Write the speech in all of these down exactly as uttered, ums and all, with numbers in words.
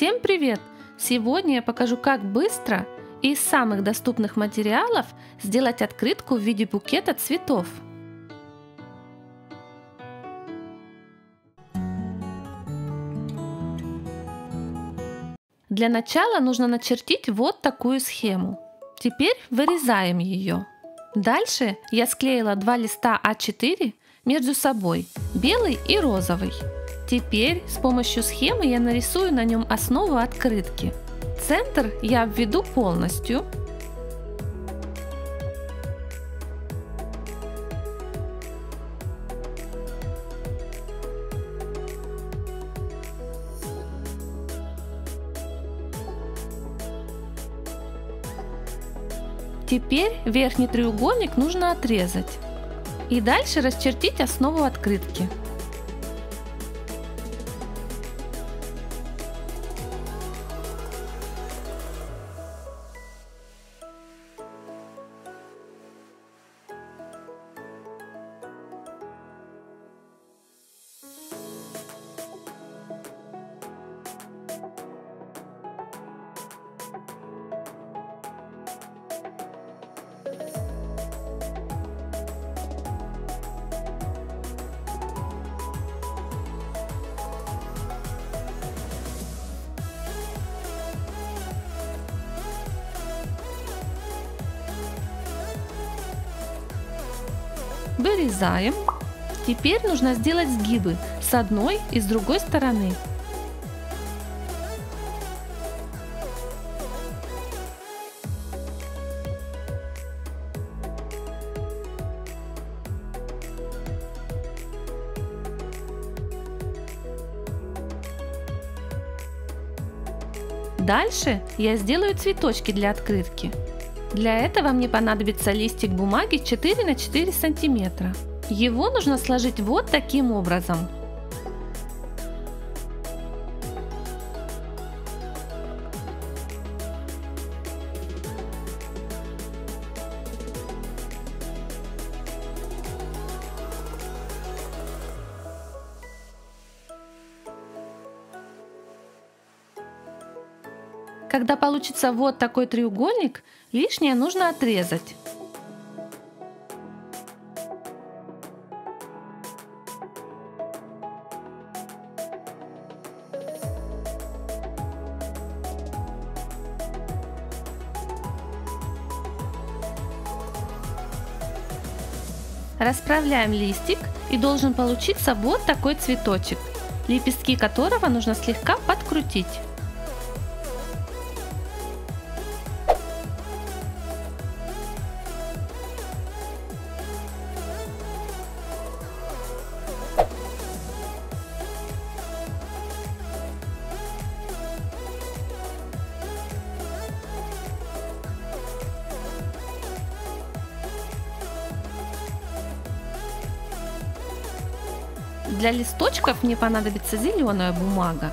Всем привет! Сегодня я покажу, как быстро и из самых доступных материалов сделать открытку в виде букета цветов. Для начала нужно начертить вот такую схему. Теперь вырезаем ее. Дальше я склеила два листа а четыре между собой, белый и розовый. Теперь с помощью схемы я нарисую на нем основу открытки. Центр я обведу полностью. Теперь верхний треугольник нужно отрезать. И дальше расчертить основу открытки. Вырезаем. Теперь нужно сделать сгибы с одной и с другой стороны. Дальше я сделаю цветочки для открытки. Для этого мне понадобится листик бумаги четыре на четыре сантиметра. Его нужно сложить вот таким образом. Когда получится вот такой треугольник, лишнее нужно отрезать. Расправляем листик, и должен получиться вот такой цветочек, лепестки которого нужно слегка подкрутить. Для листочков мне понадобится зеленая бумага.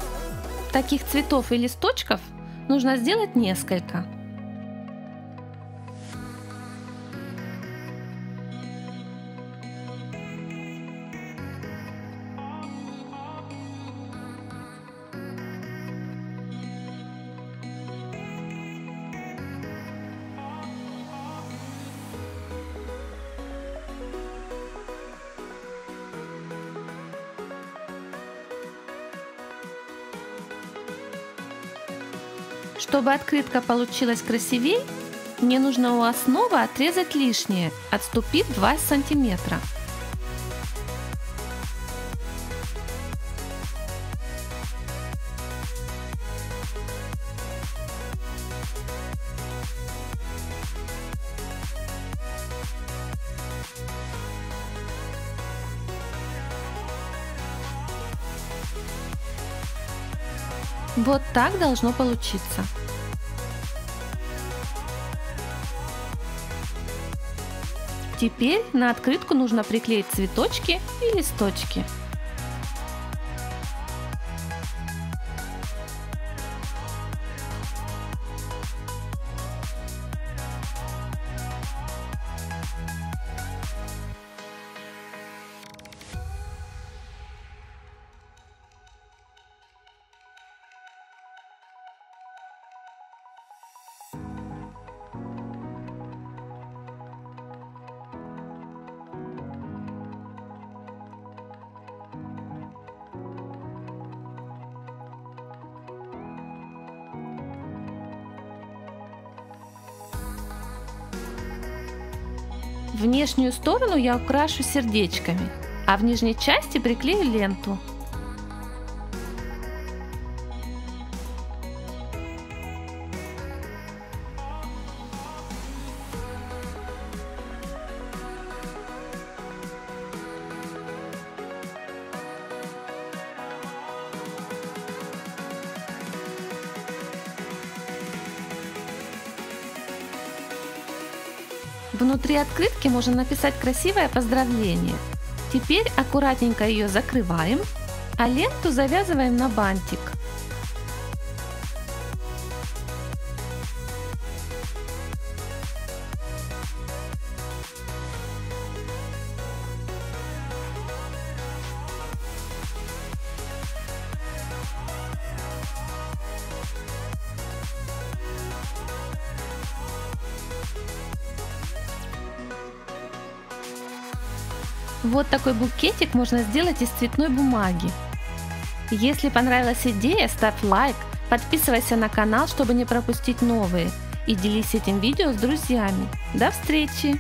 Таких цветов и листочков нужно сделать несколько. Чтобы открытка получилась красивей, мне нужно у основы отрезать лишнее, отступив два сантиметра. Вот так должно получиться. Теперь на открытку нужно приклеить цветочки и листочки. Внешнюю сторону я украшу сердечками, а в нижней части приклею ленту. Внутри открытки можно написать красивое поздравление. Теперь аккуратненько ее закрываем, а ленту завязываем на бантик. Вот такой букетик можно сделать из цветной бумаги. Если понравилась идея, ставь лайк, подписывайся на канал, чтобы не пропустить новые, и делись этим видео с друзьями. До встречи!